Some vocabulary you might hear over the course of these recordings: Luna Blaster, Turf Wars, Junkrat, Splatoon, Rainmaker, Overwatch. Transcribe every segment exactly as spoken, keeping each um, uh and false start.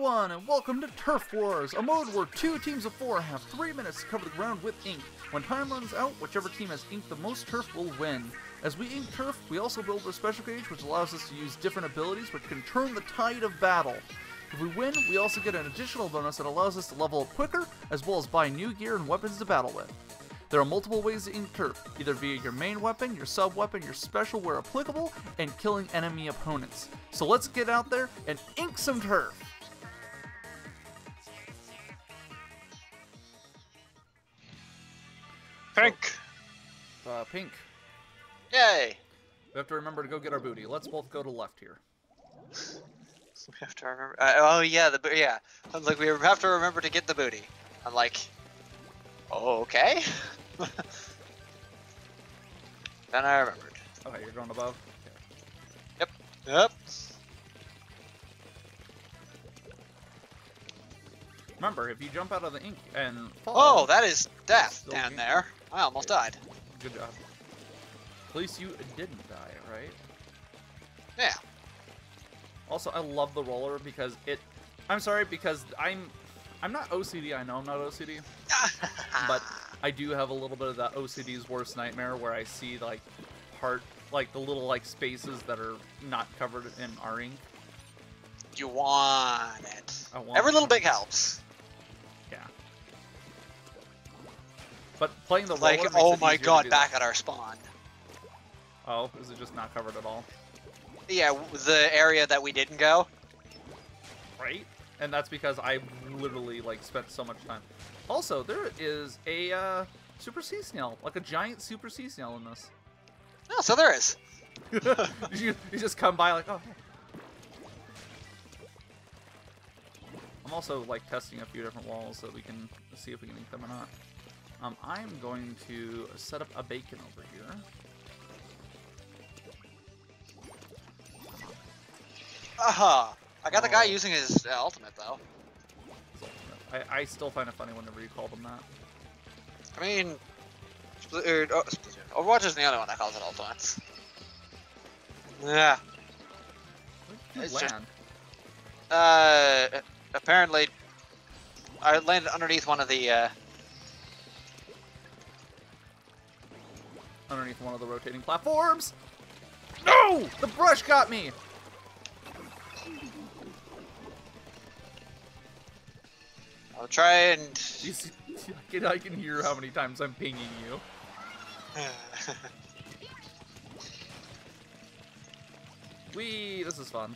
everyone, and welcome to Turf Wars, a mode where two teams of four have three minutes to cover the ground with ink. When time runs out, whichever team has inked the most turf will win. As we ink turf, we also build a special gauge which allows us to use different abilities which can turn the tide of battle. If we win, we also get an additional bonus that allows us to level up quicker, as well as buy new gear and weapons to battle with. There are multiple ways to ink turf, either via your main weapon, your sub-weapon, your special where applicable, and killing enemy opponents. So let's get out there and ink some turf! Pink! So, uh, pink. Yay! We have to remember to go get our booty. Let's both go to left here. We have to remember... Uh, oh yeah, the bo yeah. I'm like, we have to remember to get the booty. I'm like... Oh, okay. Then I remembered. Okay, you're going above? Okay. Yep. Yep. Remember, if you jump out of the ink and fall... Oh, that is death down there. I almost died. Good job. At least you didn't die, right? Yeah. Also, I love the roller because it... I'm sorry, because I'm... I'm not O C D, I know I'm not O C D, but I do have a little bit of that O C D's worst nightmare where I see like part, like the little like spaces that are not covered in our ink. You want it. I want Every it. little bit helps. Yeah. But playing the like, roller. Like, oh my god, back that. at our spawn. Oh, is it just not covered at all? Yeah, the area that we didn't go. Right? And that's because I literally like spent so much time. Also, there is a uh, super sea snail, like a giant super sea snail in this. Oh, so there is. you, you just come by like, oh, hey. I'm also like testing a few different walls so we can see if we can eat them or not. Um, I'm going to set up a bacon over here. Aha. Uh-huh. I got oh. the guy using his uh, ultimate, though. His ultimate. I, I still find it funny whenever you call them that. I mean... Split, uh, Split, Overwatch is the only one that calls it ultimates. Yeah. Where did you land? Just, uh, apparently... I landed underneath one of the... Uh... Underneath one of the rotating platforms? No! The brush got me! I'll try and... You see, I, can, I can hear how many times I'm pinging you. Wee, this is fun.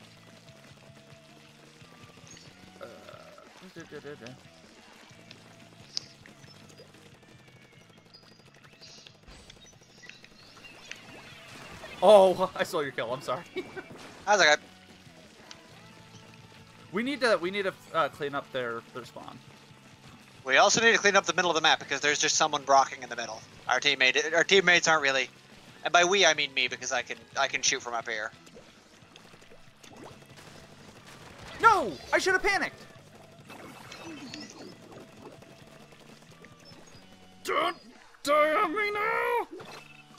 Uh, da, da, da, da. Oh, I stole your kill. I'm sorry. That's okay. We need to we need to uh, clean up their their spawn. We also need to clean up the middle of the map because there's just someone blocking in the middle. Our teammate, our teammates aren't really, and by we I mean me because I can I can shoot from up here. No, I should have panicked. Don't die on me now.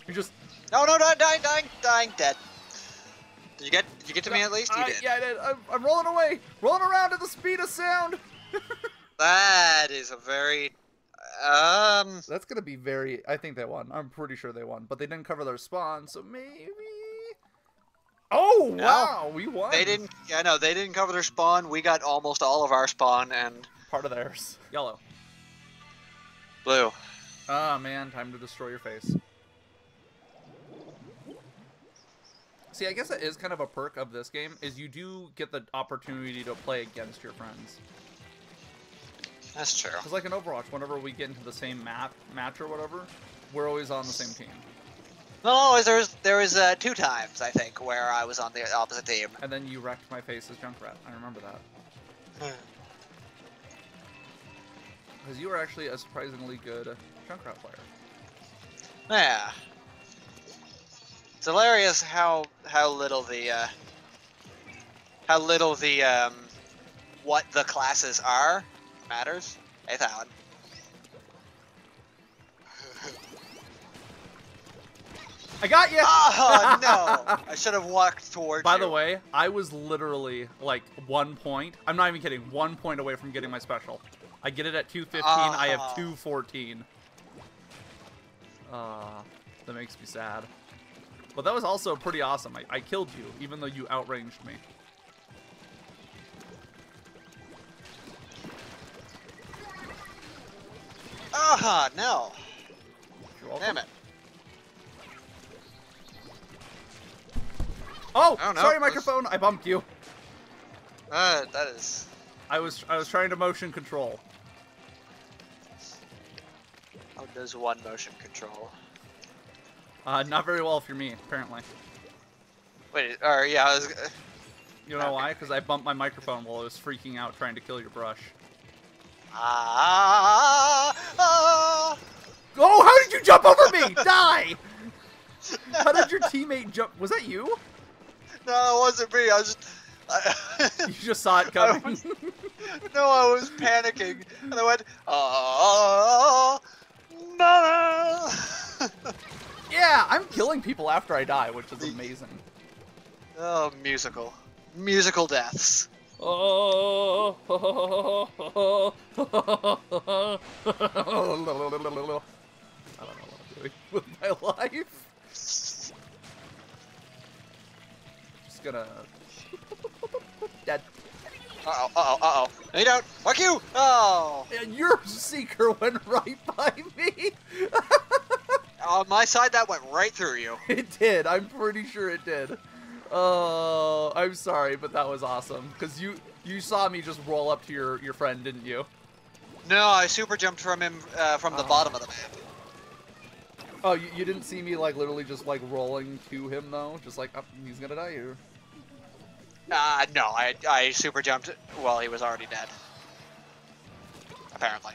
You just no no no dying dying dying dead. Did you get did you get to no, me at least? You I, did. Yeah, I did. I'm, I'm rolling away, rolling around at the speed of sound. That is a very, um. That's gonna be very. I think they won. I'm pretty sure they won, but they didn't cover their spawn, so maybe. Oh no, wow, we won. They didn't. Yeah, no, they didn't cover their spawn. We got almost all of our spawn and part of theirs. Yellow. Blue. Ah, oh, man, time to destroy your face. See, I guess that is kind of a perk of this game, is you do get the opportunity to play against your friends. That's true. Because like in Overwatch, whenever we get into the same map, match or whatever, we're always on the same team. No, there was, there was uh, two times, I think, where I was on the opposite team. And then you wrecked my face as Junkrat. I remember that. Because you were actually a surprisingly good Junkrat player. Yeah. It's hilarious how how little the uh, how little the um, what the classes are matters. Hey, that one. I I got you! Oh, no! I should have walked towards By you. By the way, I was literally, like, one point. I'm not even kidding. One point away from getting my special. I get it at two fifteen. Uh, I have two fourteen. Uh, that makes me sad. But that was also pretty awesome. I, I killed you, even though you outranged me. Ah, uh, no. Damn it. Oh, sorry, microphone. I bumped you. Uh, that is. I was I was trying to motion control. How does one motion control? Uh, not very well if you're me, apparently. Wait, or uh, yeah, I was. Uh, you know why? Because I bumped my microphone while I was freaking out trying to kill your brush. Ah! ah. Oh, how did you jump over me? Die! How did your teammate jump? Was that you? No, it wasn't me. I was just. I, you just saw it coming. I was, no, I was panicking, and I went, "Oh, no!" Yeah, I'm killing people after I die, which is amazing. Oh, musical, musical deaths. Oh. I don't know what I'm doing with my life. Gonna. Dead. Uh oh, uh oh, uh oh. No, you don't! Fuck you! Oh! And your seeker went right by me! On my side, that went right through you. It did, I'm pretty sure it did. Oh, I'm sorry, but that was awesome. Because you you saw me just roll up to your, your friend, didn't you? No, I super jumped from him uh, from the oh. bottom of the map. Oh, you, you didn't see me, like, literally just, like, rolling to him, though? Just like, oh, he's gonna die here. Uh, no, I, I super jumped while he was already dead. Apparently.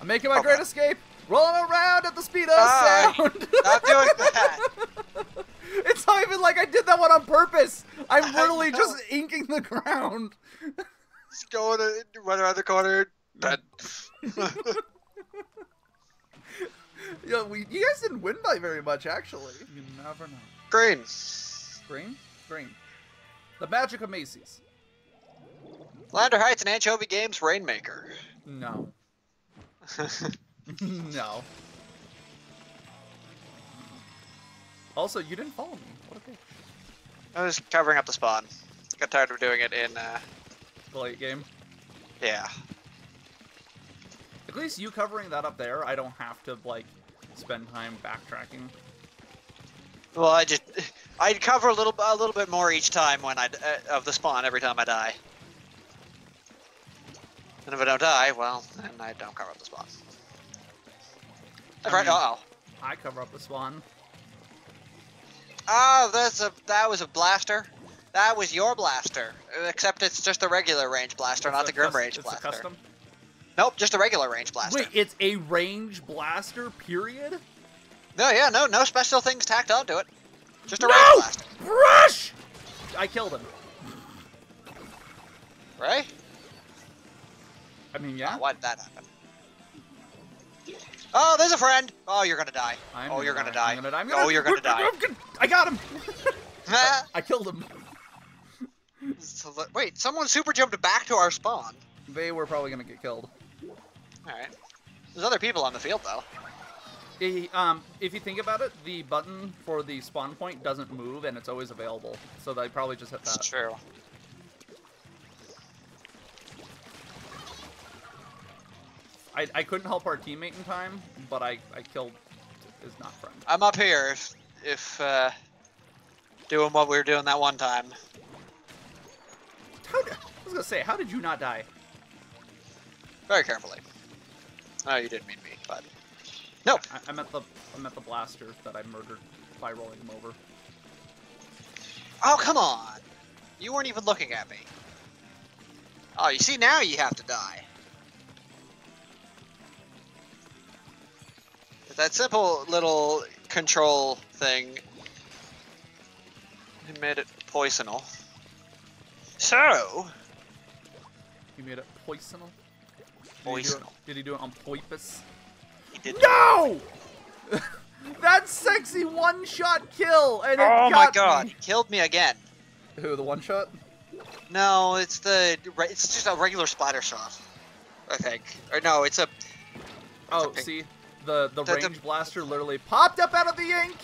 I'm making my okay. great escape, rolling around at the speed of uh, sound. Not doing that. It's not even like I did that one on purpose. I'm literally just inking the ground. Just going to run around the corner. Dead. Yeah, we, you guys didn't win by very much, actually. You never know. Green. Green? Green. The Magic of Macy's. Lander Heights and Anchovy Games, Rainmaker. No. No. Also, you didn't follow me. What a bitch. I was covering up the spawn. Got tired of doing it in, uh... the late game? Yeah. At least you covering that up there, I don't have to, like, spend time backtracking. Well, I just... I'd cover a little a little bit more each time when I... Uh, of the spawn every time I die. And if I don't die, well, then I don't cover up the spawn. I mean, uh-oh. I cover up the spawn. Oh, that's a, that was a blaster. That was your blaster. Except it's just a regular range blaster, it's not the Grim Rage blaster. It's a custom? Nope, just a regular range blaster. Wait, it's a range blaster, period? No, yeah, no, no special things tacked onto it. Just a no! range blaster. Brush! I killed him. Right? I mean, yeah. Oh, why did that happen? Oh, there's a friend! Oh, you're gonna die. I'm oh, gonna you're gonna die. die. I'm gonna die. I'm gonna, oh, you're gonna die. Gonna, I got him! I, I killed him. So, wait, someone super jumped back to our spawn. They were probably gonna get killed. Alright. There's other people on the field, though. He, um, if you think about it, the button for the spawn point doesn't move, and it's always available. So they probably just hit that. That's true. I, I couldn't help our teammate in time, but I, I killed his not friend. I'm up here if, if uh, doing what we were doing that one time. How did, I was gonna say, how did you not die? Very carefully. Oh, you didn't mean me, but no. I, I meant the I meant the blaster that I murdered by rolling him over. Oh come on! You weren't even looking at me. Oh, you see now you have to die. But that simple little control thing made it poisonal. So you made it poisonal. Did he, do it, did he do it on purpose? He did. No! That sexy one-shot kill, and it oh got my god, me. Killed me again. Who, the one-shot? No, it's the it's just a regular splatter shot, I think. Or no, it's a. Oh, it's a see, the the, the range the... blaster literally popped up out of the ink.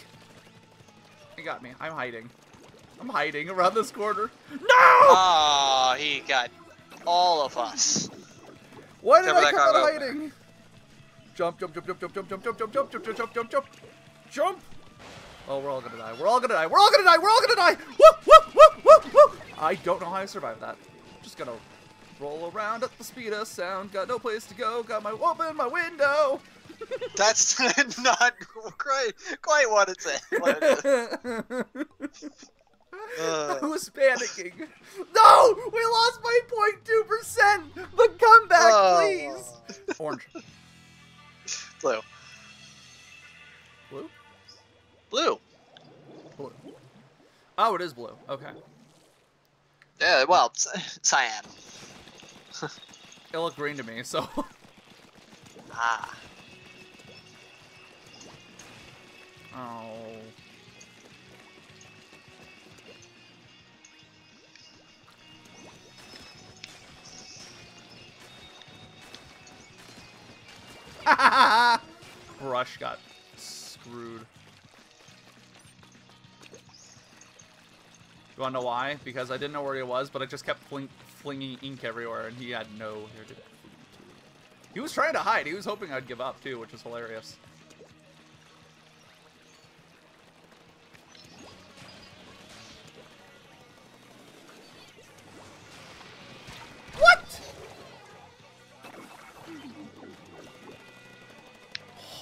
It got me. I'm hiding. I'm hiding around this corner. No! Oh, he got all of us. Why did Except I come out hiding? Over. Jump, jump, jump, jump, jump, jump, jump, jump, jump, jump, jump, jump, jump, jump, jump. Oh, we're all gonna die. We're all gonna die. We're all gonna die. We're all gonna die. Whoop, whoop, whoop, whoop, whoop. I don't know how I survived that. Just gonna roll around at the speed of sound. Got no place to go. Got my open my window. That's not quite quite what it said. Uh. I was panicking. No! We lost by zero point two percent! The comeback, oh. Please! Orange. Blue. Blue? Blue. Blue. Oh, it is blue. Okay. Yeah, well, cyan. It looked green to me, so... Ah. Oh... Rush got screwed. You wanna know why? Because I didn't know where he was, but I just kept fling flinging ink everywhere, and he had nowhere to. He was trying to hide. He was hoping I'd give up too, which is hilarious.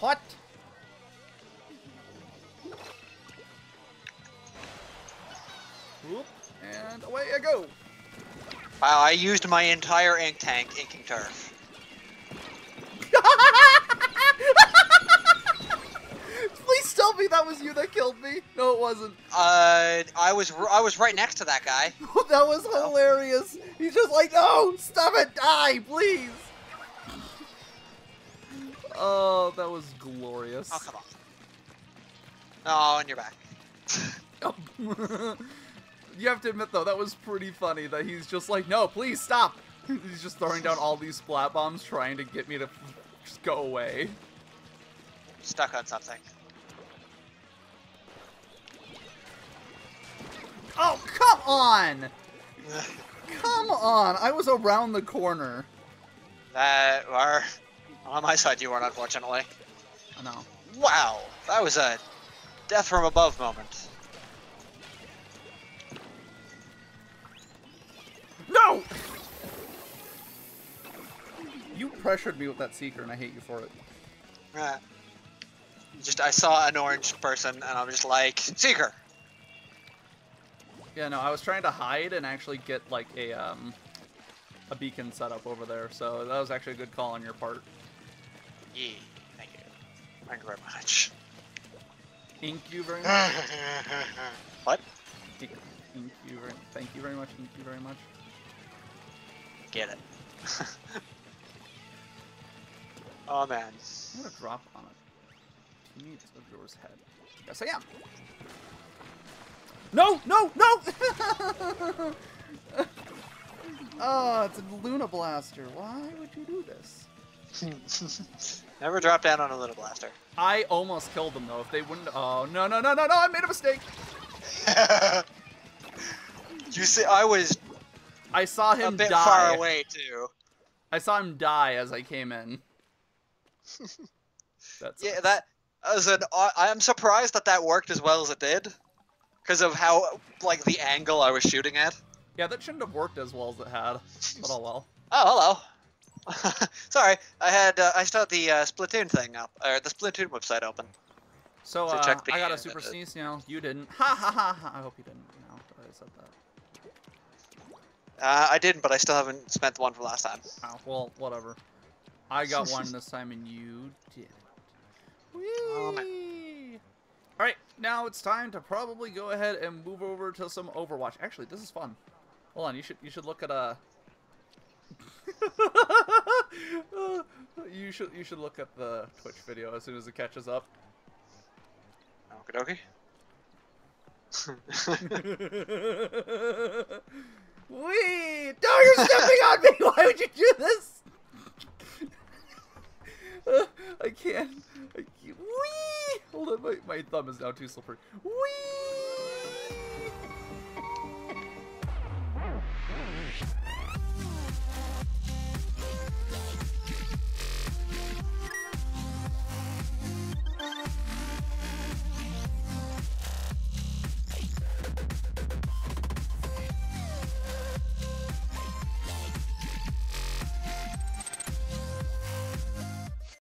What? Oop, and away I go. Wow, I used my entire ink tank inking turf. Please tell me that was you that killed me. No, it wasn't. Uh, I was I was right next to that guy. That was hilarious. Oh. He's just like, no, stop it, die, please. Oh, that was glorious. Oh, come on. Oh, and you're back. Oh. You have to admit, though, that was pretty funny that he's just like, no, please stop. He's just throwing down all these splat bombs trying to get me to just go away. Stuck on something. Oh, come on! Come on! I was around the corner. That were... On my side, you weren't, unfortunately. Oh, no. Wow, that was a death from above moment. No! You pressured me with that seeker, and I hate you for it. Right. Just, I saw an orange person, and I was just like, seeker! Yeah, no, I was trying to hide and actually get, like, a, um, a beacon set up over there, so that was actually a good call on your part. Yeah, thank you. Thank you very much. Thank you very much. What? Thank you very, thank you very much. Thank you very much. Get it. Oh man. I'm gonna drop on it. Needs of yours head. Yes, I am. No! No! No! Oh, it's a Luna Blaster. Why would you do this? Never drop down on a little blaster. I almost killed them though. If they wouldn't, oh no no no no no! I made a mistake. You see, I was. I saw him a bit die. Far away too. I saw him die as I came in. That's yeah, that as an. I'm surprised that that worked as well as it did, because of how like the angle I was shooting at. Yeah, that shouldn't have worked as well as it had. But oh well. Oh hello. Sorry, I had uh, I still had the uh, Splatoon thing up, or the Splatoon website open. So, so uh, check the I got a super sneeze now. You didn't. Ha ha ha ha! I hope you didn't. You know, I said that. Uh, I didn't, but I still haven't spent the one from last time. Oh well, whatever. I got one this time, and you didn't. Whee! Oh, man. All right, now it's time to probably go ahead and move over to some Overwatch. Actually, this is fun. Hold on, you should you should look at a. Uh... you should you should look at the Twitch video as soon as it catches up. Okie dokie. Wee! No, you're stepping on me! Why would you do this? uh, I can't. I can't. Wee! Hold on, my, my thumb is now too slippery. Wee!